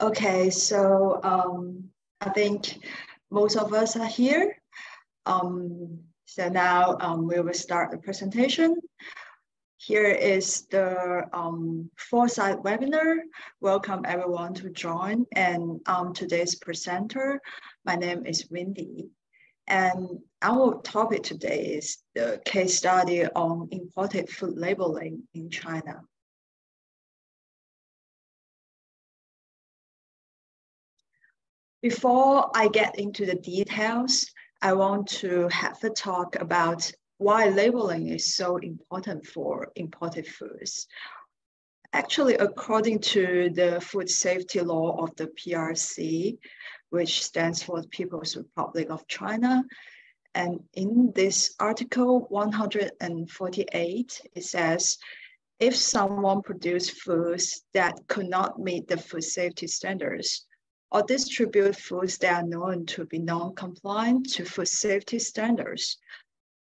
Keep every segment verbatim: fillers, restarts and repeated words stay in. Okay, so um, I think most of us are here. Um, so now um, we will start the presentation. Here is the um, Foresight webinar. Welcome everyone to join. And um, today's presenter, my name is Windy. And our topic today is the case study on imported food labeling in China. Before I get into the details, I want to have a talk about why labeling is so important for imported foods. Actually, according to the Food Safety Law of the P R C, which stands for the People's Republic of China, and in this article one hundred forty-eight, it says, if someone produced foods that could not meet the food safety standards, or distribute foods that are known to be non-compliant to food safety standards,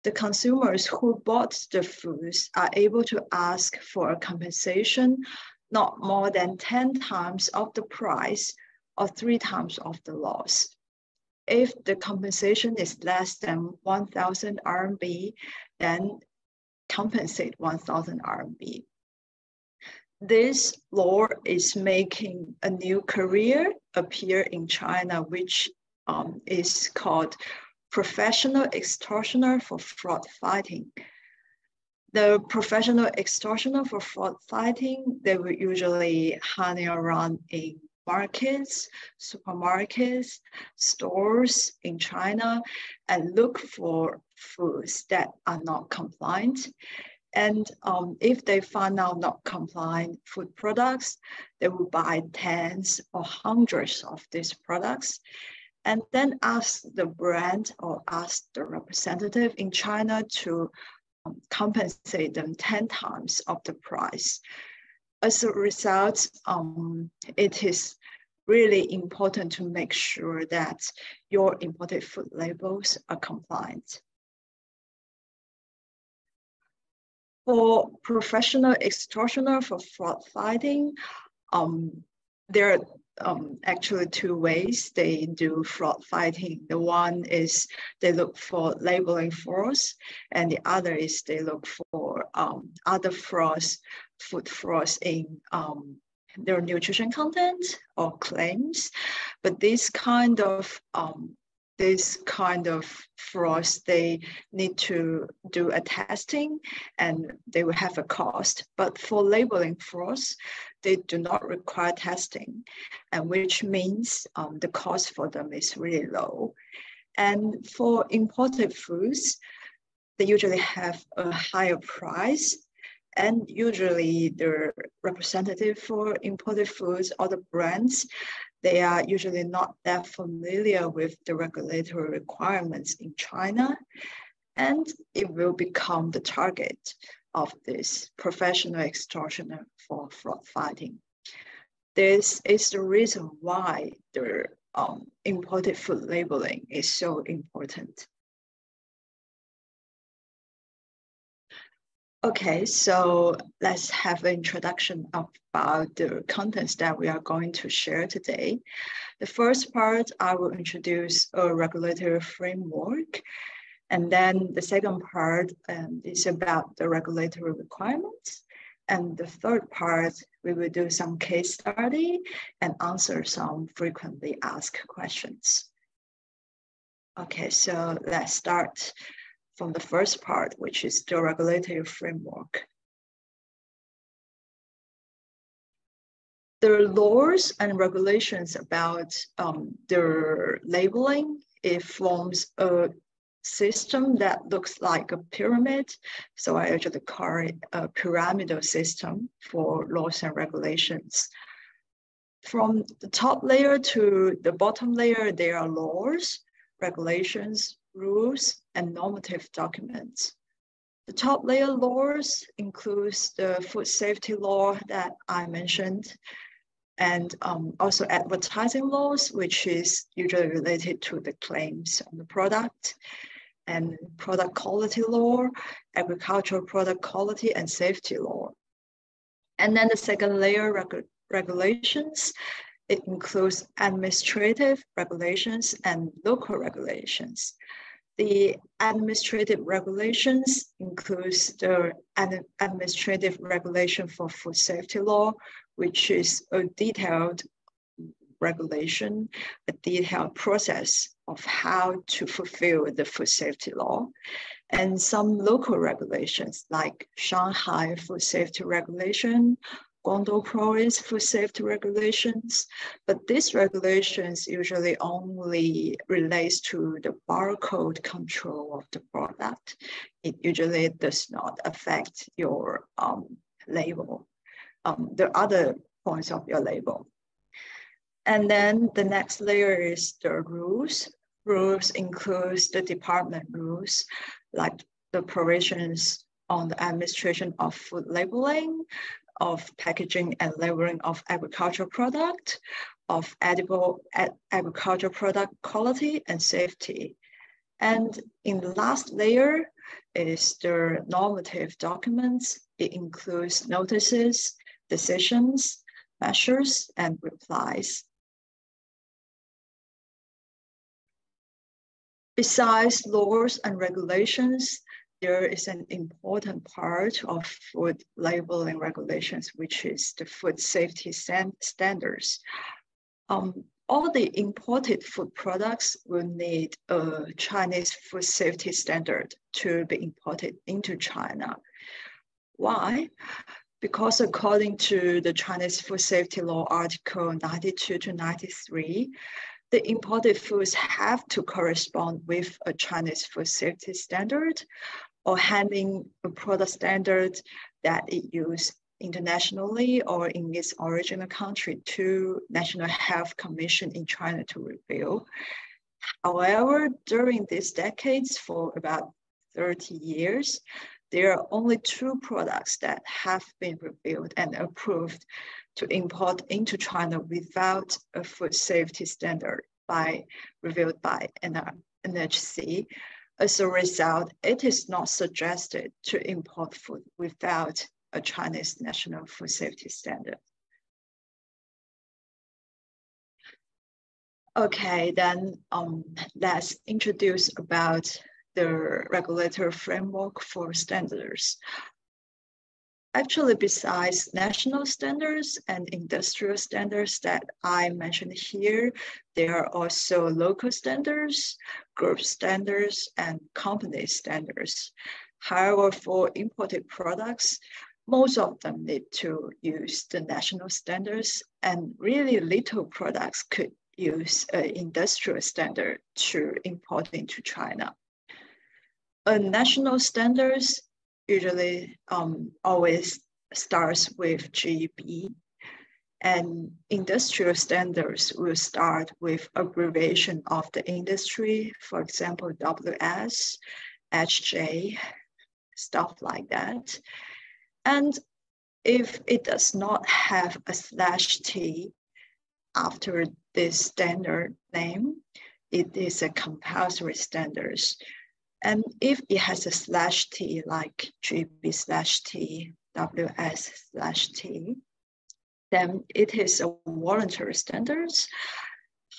the consumers who bought the foods are able to ask for a compensation not more than ten times of the price or three times of the loss. If the compensation is less than one thousand R M B, then compensate one thousand R M B. This law is making a new career appear in China, which um, is called professional extortioner for fraud fighting. The professional extortioner for fraud fighting, they will usually hang around in markets, supermarkets, stores in China, and look for foods that are not compliant. And um, if they find out not compliant food products, they will buy tens or hundreds of these products, and then ask the brand or ask the representative in China to um, compensate them ten times of the price. As a result, um, it is really important to make sure that your imported food labels are compliant. For professional extortioner for fraud fighting, um, there are um, actually two ways they do fraud fighting. The one is they look for labeling frauds, and the other is they look for um, other frauds, food frauds in um, their nutrition content or claims. But this kind of um, This kind of frauds, they need to do a testing and they will have a cost. But for labeling frauds, they do not require testing, and which means um, the cost for them is really low. And for imported foods, they usually have a higher price, and usually the representative for imported foods or the brands, they are usually not that familiar with the regulatory requirements in China, and it will become the target of this professional extortioner for fraud fighting. This is the reason why the um, imported food labeling is so important. Okay, so let's have an introduction about the contents that we are going to share today. The first part, I will introduce a regulatory framework. And then the second part um, is about the regulatory requirements. And the third part, we will do some case study and answer some frequently asked questions. Okay, so let's start from the first part, which is the regulatory framework. The laws and regulations about um, the labeling, it forms a system that looks like a pyramid. So I usually call it a pyramidal system for laws and regulations. From the top layer to the bottom layer, there are laws, regulations, rules, and normative documents. The top layer laws includes the food safety law that I mentioned, and um, also advertising laws, which is usually related to the claims on the product, and product quality law, agricultural product quality and safety law. And then the second layer, reg regulations, It includes administrative regulations and local regulations. The administrative regulations includes the administrative regulation for food safety law, which is a detailed regulation, a detailed process of how to fulfill the food safety law, and some local regulations like Shanghai Food Safety Regulation, Guangdong Province Food Safety Regulations, but these regulations usually only relates to the barcode control of the product. It usually does not affect your um, label, um, the other points of your label. And then the next layer is the rules. Rules includes the department rules, like the provisions on the administration of food labeling, of packaging and labeling of agricultural product, of edible agricultural product quality and safety. And in the last layer is the normative documents. It includes notices, decisions, measures, and replies. Besides laws and regulations, there is an important part of food labeling regulations, which is the food safety standards. Um, all the imported food products will need a Chinese food safety standard to be imported into China. Why? Because according to the Chinese Food Safety Law Article ninety-two to ninety-three, the imported foods have to correspond with a Chinese food safety standard or handling a product standard that it used internationally or in its original country to National Health Commission in China to review. However, during these decades, for about thirty years, there are only two products that have been reviewed and approved to import into China without a food safety standard by reviewed by N H C. As a result, it is not suggested to import food without a Chinese national food safety standard. Okay, then um, let's introduce about the regulatory framework for standards. Actually, besides national standards and industrial standards that I mentioned here, there are also local standards, group standards, and company standards. However, for imported products, most of them need to use the national standards, and really little products could use an industrial standard to import into China. A national standards usually um, always starts with G B, and industrial standards will start with abbreviation of the industry, for example, W S, H J, stuff like that. And if it does not have a slash T after this standard name, it is a compulsory standards. And if it has a slash T, like G B slash T, W S slash T, then it is a voluntary standards.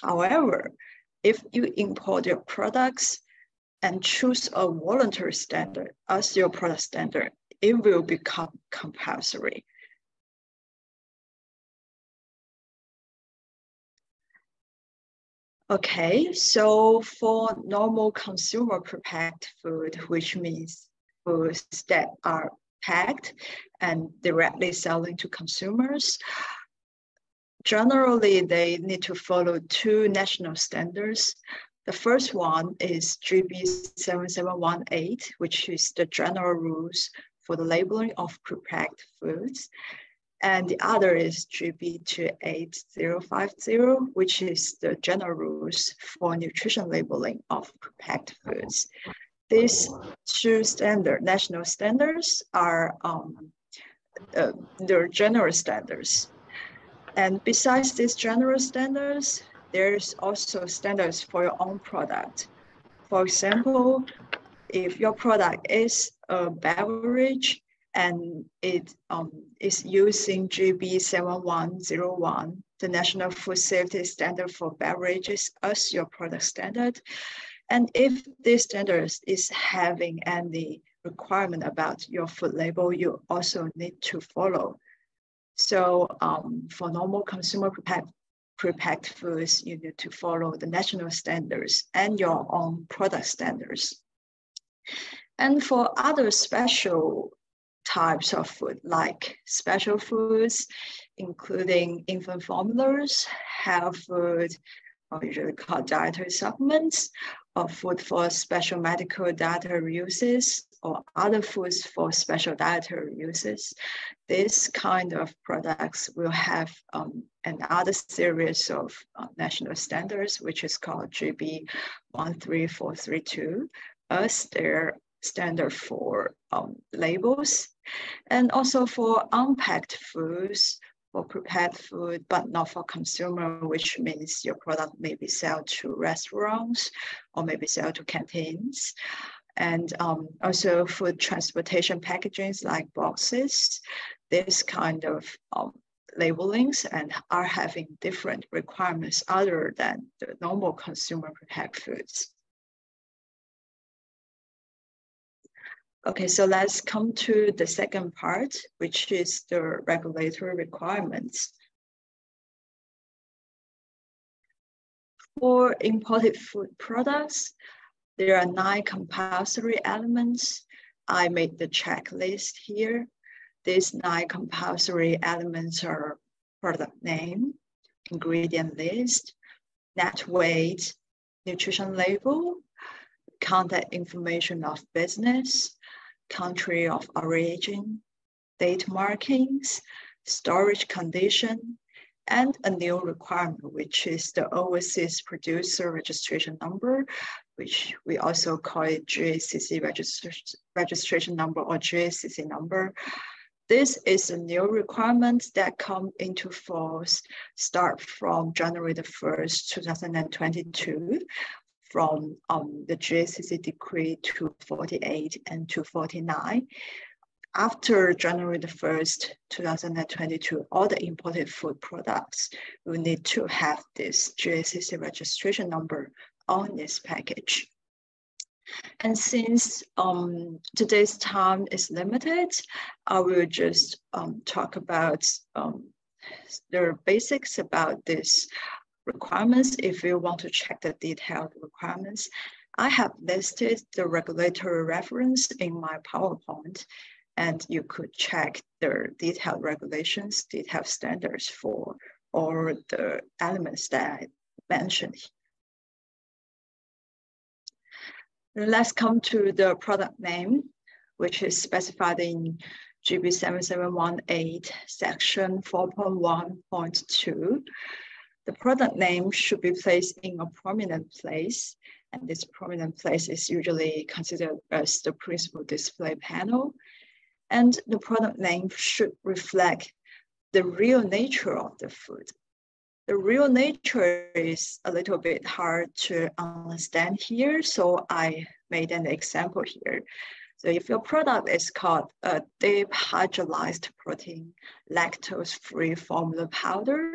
However, if you import your products and choose a voluntary standard as your product standard, it will become compulsory. Okay, so for normal consumer prepacked food, which means foods that are packed and directly selling to consumers, generally they need to follow two national standards. The first one is G B seven seven one eight, which is the general rules for the labeling of prepacked foods. And the other is G B two eight zero five zero, which is the general rules for nutrition labeling of prepacked foods. These two standard national standards are um, uh, their general standards. And besides these general standards, there's also standards for your own product. For example, if your product is a beverage, and it um, is using G B seven one zero one, the National Food Safety Standard for Beverages, as your product standard. And if this standard is having any requirement about your food label, you also need to follow. So um, for normal consumer prepared, prepared foods, you need to follow the national standards and your own product standards. And for other special types of food, like special foods, including infant formulas, health food, or usually called dietary supplements, or food for special medical dietary uses, or other foods for special dietary uses, this kind of products will have um, another series of uh, national standards, which is called G B one three four three two, as their standard for um, labels. And also for unpacked foods, for prepared food, but not for consumer, which means your product may be sold to restaurants or maybe sold to canteens. And um, also food transportation packagings like boxes, this kind of um, labelings and are having different requirements other than the normal consumer prepared foods. Okay, so let's come to the second part, which is the regulatory requirements. For imported food products, there are nine compulsory elements. I made the checklist here. These nine compulsory elements are product name, ingredient list, net weight, nutrition label, contact information of business, country of origin, date markings, storage condition, and a new requirement, which is the overseas producer registration number, which we also call it G A C C registra registration number or G A C C number. This is a new requirement that come into force start from January the first, two thousand twenty-two. From um, the G A C C decree two forty-eight and two forty-nine. After January the first, two thousand twenty-two, all the imported food products will need to have this G A C C registration number on this package. And since um, today's time is limited, I will just um, talk about um, the basics about this requirements. If you want to check the detailed requirements, I have listed the regulatory reference in my PowerPoint, and you could check the detailed regulations, detailed standards for all the elements that I mentioned. Let's come to the product name, which is specified in G B seven seven one eight section four point one point two. The product name should be placed in a prominent place, and this prominent place is usually considered as the principal display panel. And the product name should reflect the real nature of the food. The real nature is a little bit hard to understand here, so I made an example here. So if your product is called a deep hydrolyzed protein, lactose-free formula powder,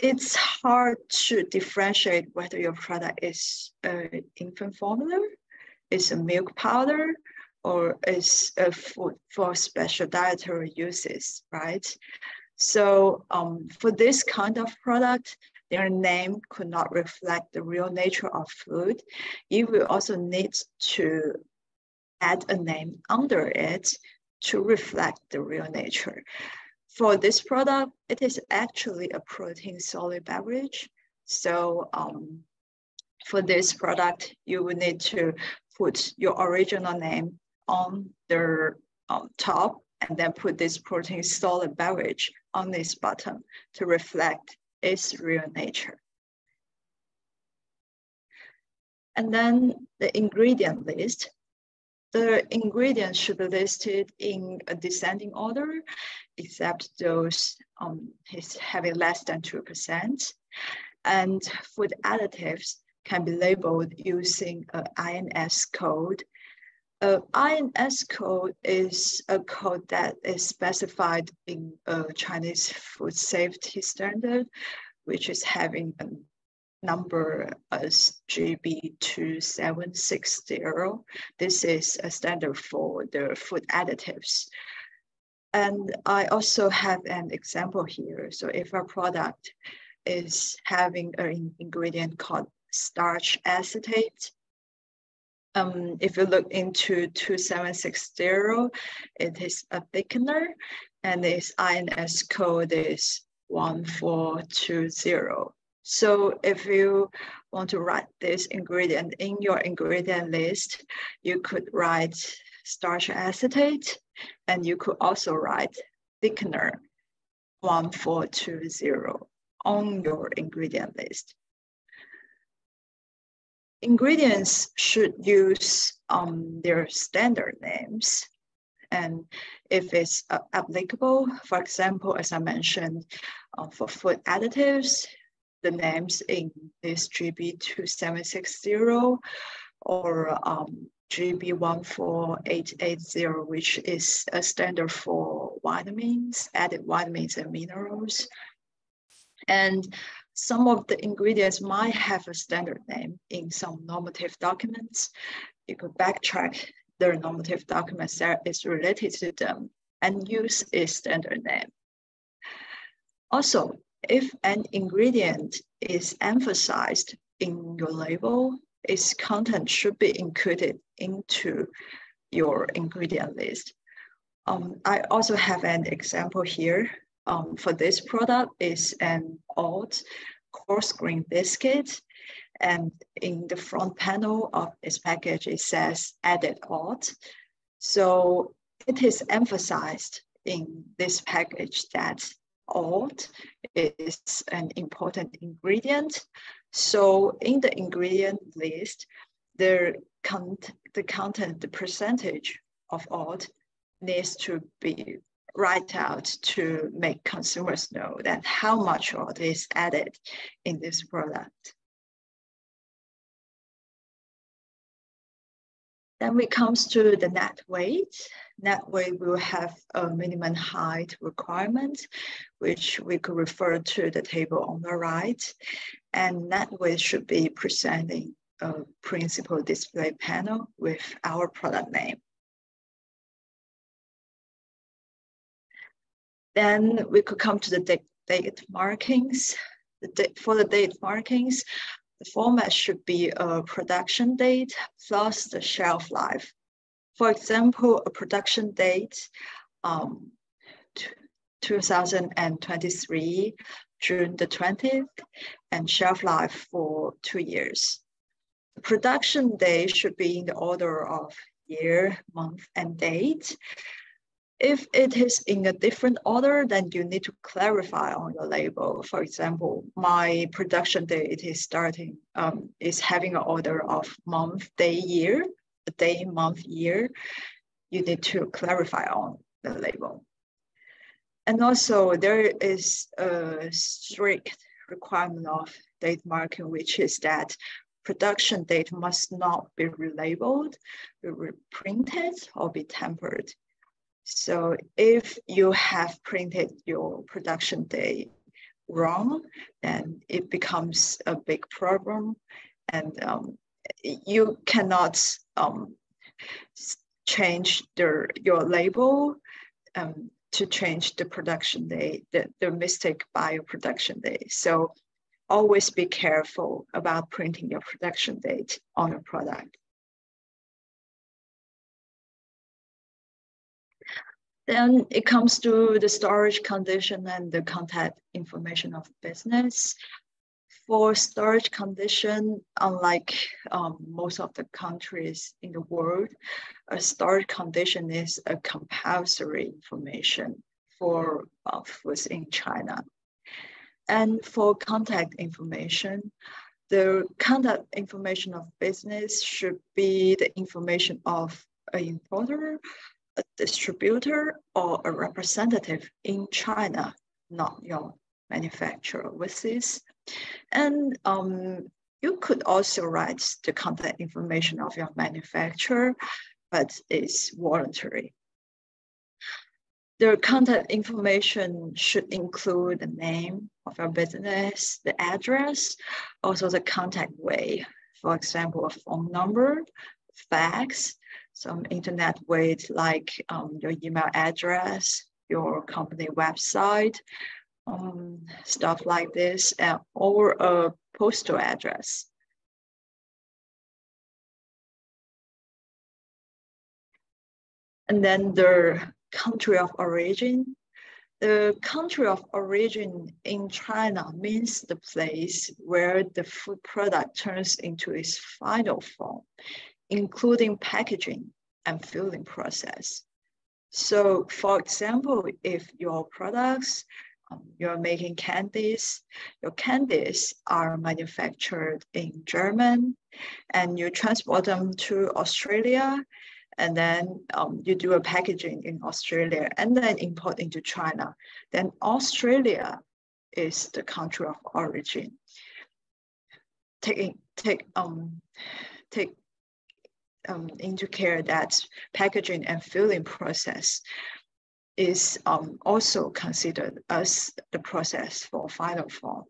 it's hard to differentiate whether your product is an infant formula, is a milk powder, or is a food for special dietary uses, right? So um, for this kind of product, their name could not reflect the real nature of food. You will also need to add a name under it to reflect the real nature. For this product, it is actually a protein solid beverage. So um, for this product, you will need to put your original name on the um, top and then put this protein solid beverage on this bottom to reflect its real nature. And then the ingredient list. The ingredients should be listed in a descending order, except those um, is having less than two percent. And food additives can be labeled using an I N S code. Uh, I N S code is a code that is specified in uh, Chinese food safety standard, which is having a number as G B two seven six zero. This is a standard for the food additives. And I also have an example here. So if a product is having an ingredient called starch acetate, Um, if you look into two seven six zero, it is a thickener, and its I N S code is one four two zero. So if you want to write this ingredient in your ingredient list, you could write starch acetate, and you could also write thickener one four two zero on your ingredient list. Ingredients should use um, their standard names, and if it's uh, applicable, for example, as I mentioned, uh, for food additives, the names in this G B two seven six zero or um, G B one four eight eight zero, which is a standard for vitamins, added vitamins and minerals. And some of the ingredients might have a standard name in some normative documents. You could backtrack their normative documents that is related to them and use its standard name. Also, if an ingredient is emphasized in your label, its content should be included into your ingredient list. Um, I also have an example here. Um, for this product is an old coarse grain biscuit, and in the front panel of its package it says added oat. So it is emphasized in this package that oat is an important ingredient. So in the ingredient list, the cont the content, the percentage of oat needs to be write out to make consumers know that how much oat is added in this product. Then we comes to the net weight. Net weight will have a minimum height requirement, which we could refer to the table on the right. And net weight should be presented in a principal display panel with our product name. Then we could come to the date, date markings. The date, for the date markings, the format should be a production date plus the shelf life. For example, a production date, um, two thousand twenty-three, June the twentieth, and shelf life for two years. The production date should be in the order of year, month, and date. If it is in a different order, then you need to clarify on your label. For example, my production date is starting, um, is having an order of month, day, year, day, month, year. You need to clarify on the label. And also there is a strict requirement of date marking, which is that production date must not be relabeled, be reprinted, or be tampered. So if you have printed your production date wrong, then it becomes a big problem, and um, you cannot um, change the, your label um, to change the production date, the, the mistake by your production date. So always be careful about printing your production date on a product. Then it comes to the storage condition and the contact information of business. For storage condition, unlike um, most of the countries in the world, a storage condition is a compulsory information for uh, foods in China. And for contact information, the contact information of business should be the information of an importer, a distributor, or a representative in China, not your manufacturer with this. And um, you could also write the contact information of your manufacturer but is voluntary. The contact information should include the name of your business, the address, also the contact way, for example, a phone number, fax, some internet way like um, your email address, your company website, um, stuff like this, uh, or a postal address. And then the country of origin. The country of origin in China means the place where the food product turns into its final form, including packaging and filling process. So for example, if your products, um, you're making candies, your candies are manufactured in Germany and you transport them to Australia, and then um, you do a packaging in Australia and then import into China, then Australia is the country of origin. Take, take, um, take um, into care that packaging and filling process is um, also considered as the process for final form.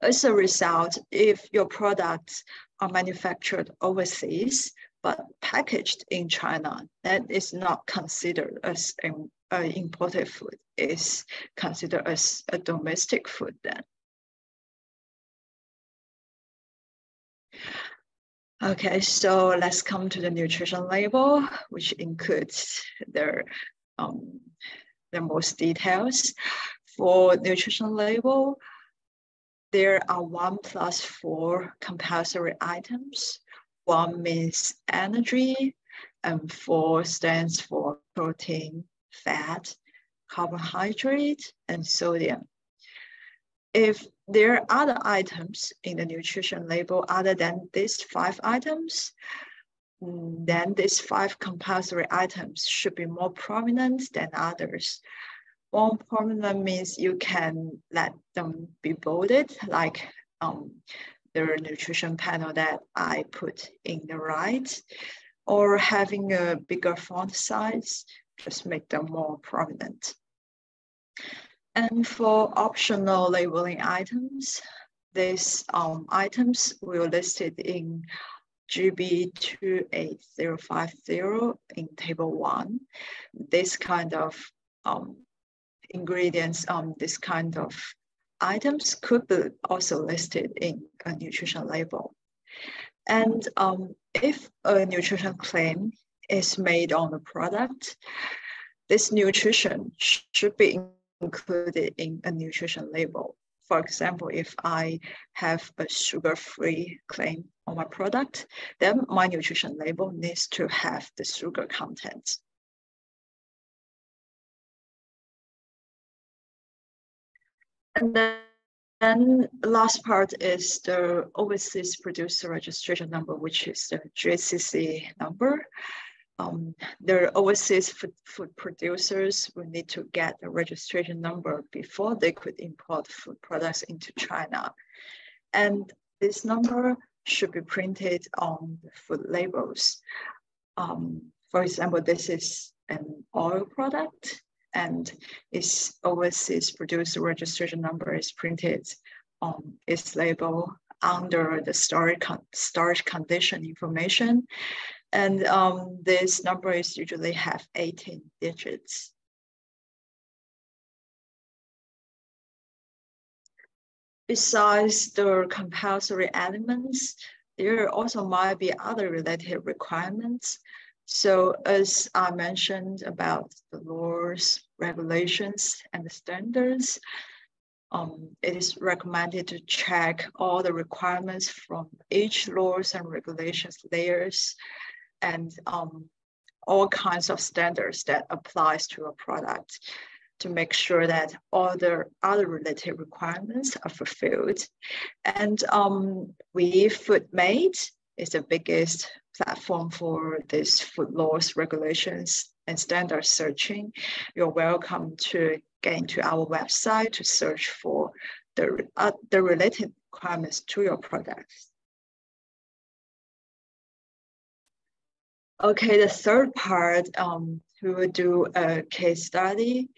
As a result, if your products are manufactured overseas, but packaged in China, that is not considered as an uh, imported food. It's considered as a domestic food then. Okay, so let's come to the nutrition label, which includes the, um, the most details. For nutrition label, there are one plus four compulsory items. One means energy, and four stands for protein, fat, carbohydrate, and sodium. If there are other items in the nutrition label other than these five items, then these five compulsory items should be more prominent than others. More prominent means you can let them be bolded, like um, the nutrition panel that I put in the right, or having a bigger font size, just make them more prominent. And for optional labeling items, these um, items were listed in G B two eight zero five zero in table one. This kind of um, ingredients, um, this kind of items could be also listed in a nutrition label. And um, if a nutrition claim is made on a product, this nutrition should be included in a nutrition label. For example, if I have a sugar-free claim on my product, then my nutrition label needs to have the sugar content. And then last part is the overseas producer registration number, which is the G A C C number. Um, the overseas food, food producers will need to get a registration number before they could import food products into China. And this number should be printed on the food labels. Um, for example, this is an oil product, and its overseas producer registration number is printed on its label under the storage, con storage condition information. And um, this number is usually have eighteen digits. Besides the compulsory elements, there also might be other related requirements. So as I mentioned about the laws, regulations, and the standards, um, it is recommended to check all the requirements from each laws and regulations layers and um, all kinds of standards that applies to a product to make sure that all the other related requirements are fulfilled. And um, we, FoodMate, is the biggest platform for this food laws, regulations, and standard searching. You're welcome to get into our website to search for the, uh, the related requirements to your products. Okay, the third part, um, we will do a case study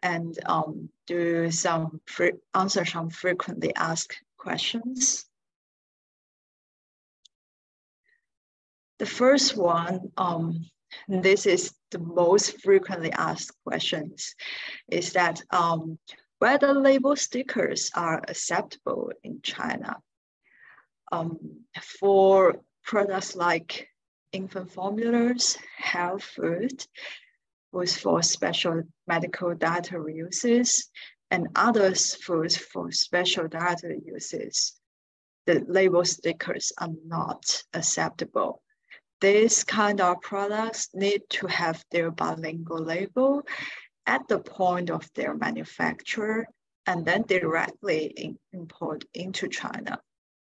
and um, do some free, answer some frequently asked questions. The first one, um, this is the most frequently asked questions, is that um, whether label stickers are acceptable in China um, for products like infant formulas, health food, foods for special medical dietary uses, and other foods for special dietary uses. The label stickers are not acceptable. These kind of products need to have their bilingual label at the point of their manufacture and then directly import into China.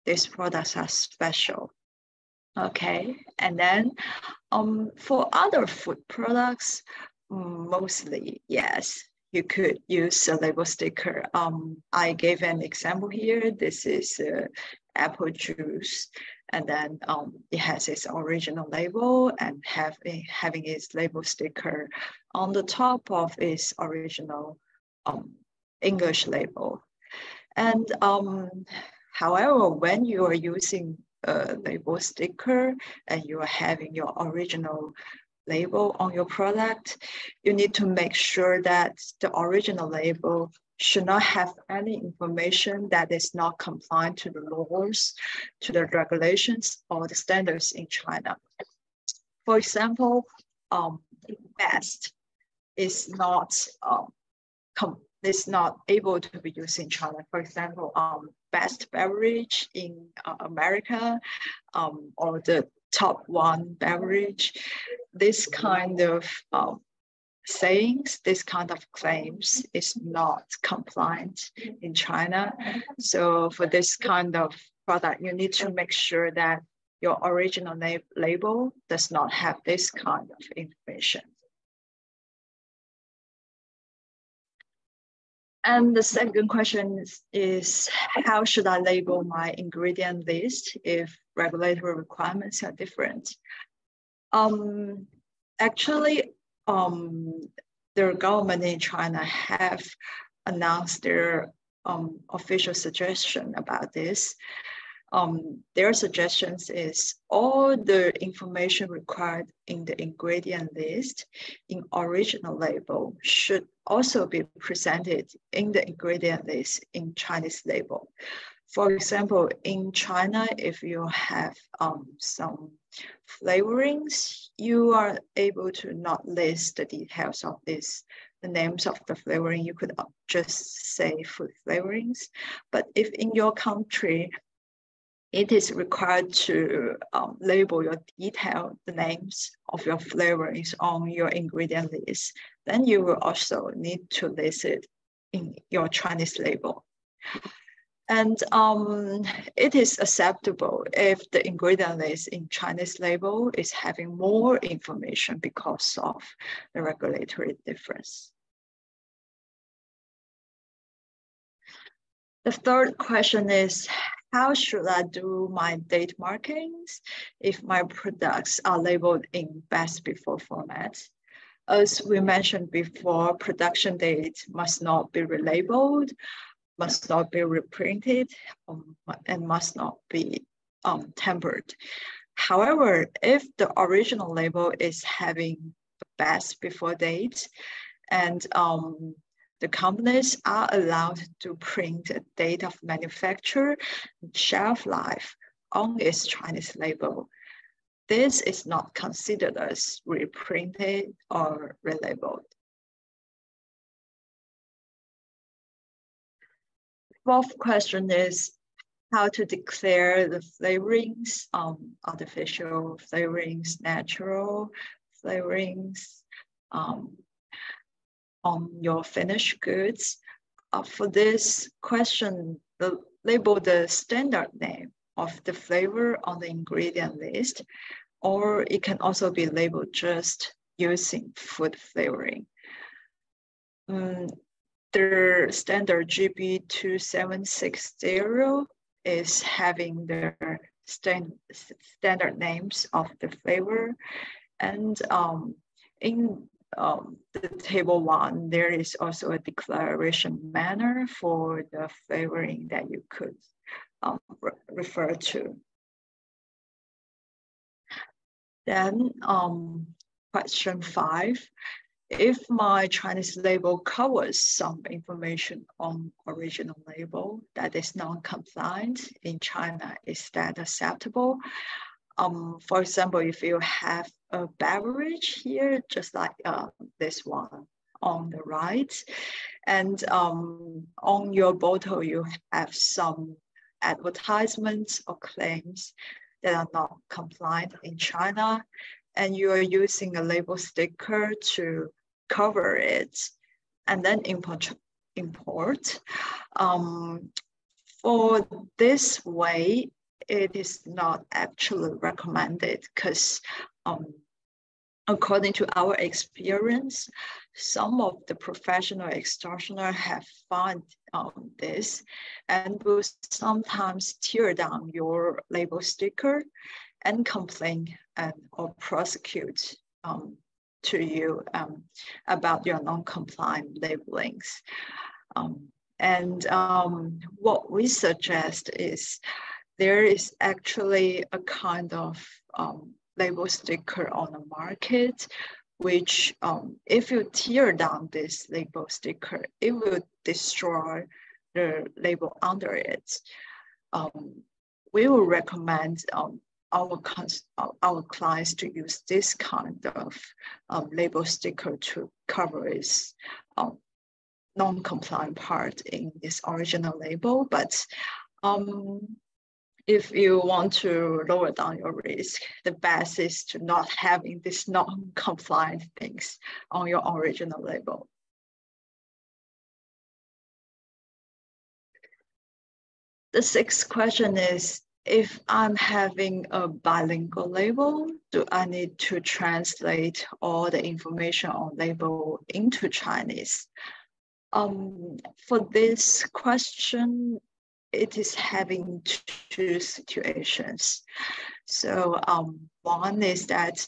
These products are special. Okay, and then um, for other food products, mostly, yes, you could use a label sticker. Um, I gave an example here. This is uh, apple juice, and then um, it has its original label and have, having its label sticker on the top of its original um, English label. And um, however, when you are using a label sticker and you are having your original label on your product, you need to make sure that the original label should not have any information that is not compliant to the laws, to the regulations, or the standards in China. For example, um, best is not um, com is not able to be used in China. For example, um, best beverage in uh, America, um, or the top one beverage. This kind of uh, sayings, this kind of claims is not compliant in China. So for this kind of product, you need to make sure that your original label does not have this kind of information. And the second question is, is, how should I label my ingredient list if regulatory requirements are different? Um, actually, um, the government in China have announced their um, official suggestion about this. Um, their suggestions is all the information required in the ingredient list in original label should also be presented in the ingredient list in Chinese label. For example, in China, if you have um, some flavorings, you are able to not list the details of this, the names of the flavoring. You could just say food flavorings. But if in your country, it is required to um, label your detail, the names of your flavorings on your ingredient list, then you will also need to list it in your Chinese label. And um, it is acceptable if the ingredient list in Chinese label is having more information because of the regulatory difference. The third question is, how should I do my date markings if my products are labeled in best before format? As we mentioned before, production date must not be relabeled, must not be reprinted, um, and must not be um, tampered. However, if the original label is having best before date, and um, the companies are allowed to print a date of manufacture, shelf life on its Chinese label. This is not considered as reprinted or relabeled. Fourth question is how to declare the flavorings, um, artificial flavorings, natural flavorings, um, on your finished goods. Uh, for this question, the, label the standard name of the flavor on the ingredient list, or it can also be labeled just using food flavoring. Um, the standard G B two seven six zero is having the stand, standard names of the flavor, And um, in um, the table one, there is also a declaration manner for the flavoring that you could um, re refer to. Then um, question five, if my Chinese label covers some information on original label that is non-compliant in China, is that acceptable? Um, for example, if you have a beverage here, just like uh, this one on the right, and um, on your bottle, you have some advertisements or claims that are not compliant in China, and you are using a label sticker to cover it, and then import. import. Um, for this way, it is not actually recommended because um, according to our experience, some of the professional extortioners have found um, this and will sometimes tear down your label sticker and complain and or prosecute um, to you um, about your non-compliant labelings. Um, and um, what we suggest is there is actually a kind of um, label sticker on the market, which um, if you tear down this label sticker, it will destroy the label under it. Um, we will recommend um, our, our clients to use this kind of um, label sticker to cover its um, non-compliant part in this original label. But um, if you want to lower down your risk, the best is to not having these non-compliant things on your original label. The sixth question is, if I'm having a bilingual label, do I need to translate all the information on label into Chinese? Um, for this question, it is having two situations. So um, one is that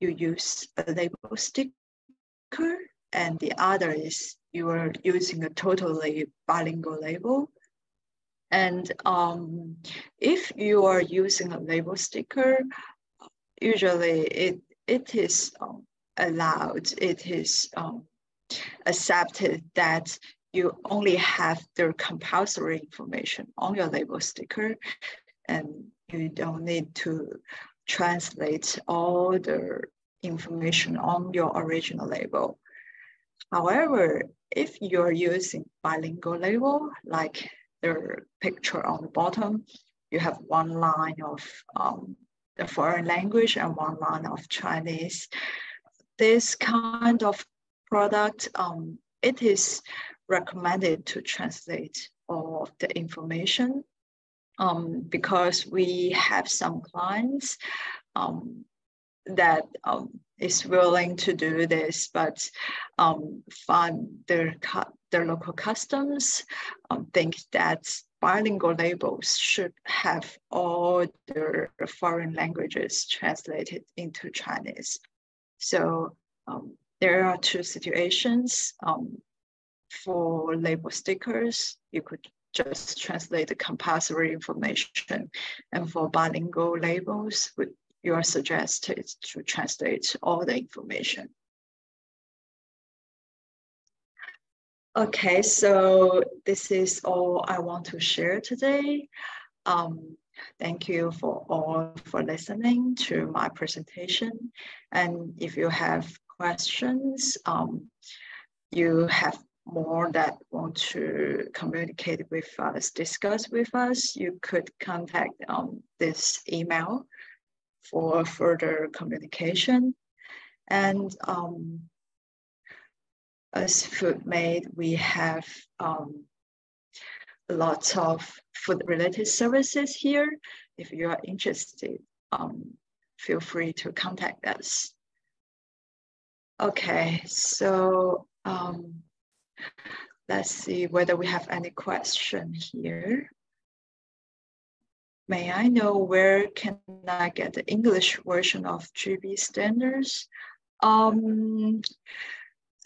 you use a label sticker, and the other is you are using a totally bilingual label. And um, if you are using a label sticker, usually it, it is um, allowed, it is um, accepted that you only have the compulsory information on your label sticker, and you don't need to translate all the information on your original label. However, if you're using bilingual label, like the picture on the bottom, you have one line of um, the foreign language and one line of Chinese. This kind of product, um, it is recommended to translate all of the information um, because we have some clients um, that um, is willing to do this, but um, find their, their local customs um, think that bilingual labels should have all their foreign languages translated into Chinese. So um, there are two situations. Um, For label stickers, you could just translate the compulsory information. And for bilingual labels, you are suggested to translate all the information. Okay, so this is all I want to share today. Um, Thank you for all for listening to my presentation. And if you have questions, um, you have more that want to communicate with us, discuss with us, you could contact um, this email for further communication. And um, as FoodMade, we have um, lots of food-related services here. If you are interested, um, feel free to contact us. Okay, so, um, let's see whether we have any question here. May I know where can I get the English version of G B standards? Um,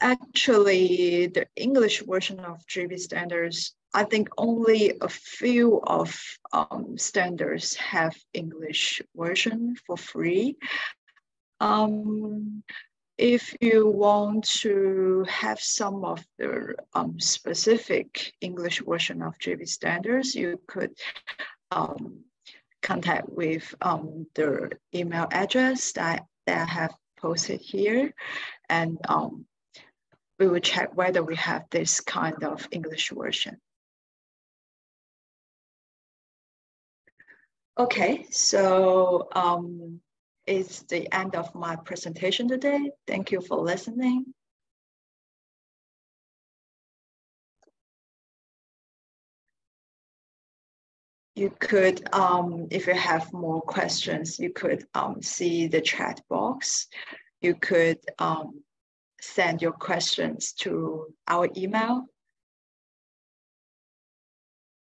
actually, the English version of G B standards, I think only a few of um, standards have English version for free. Um, if you want to have some of the um, specific English version of G B standards, you could um, contact with um, the email address that, that I have posted here, and um, we will check whether we have this kind of English version. Okay, so um, it's the end of my presentation today. Thank you for listening. You could, um, if you have more questions, you could um, see the chat box. You could um, send your questions to our email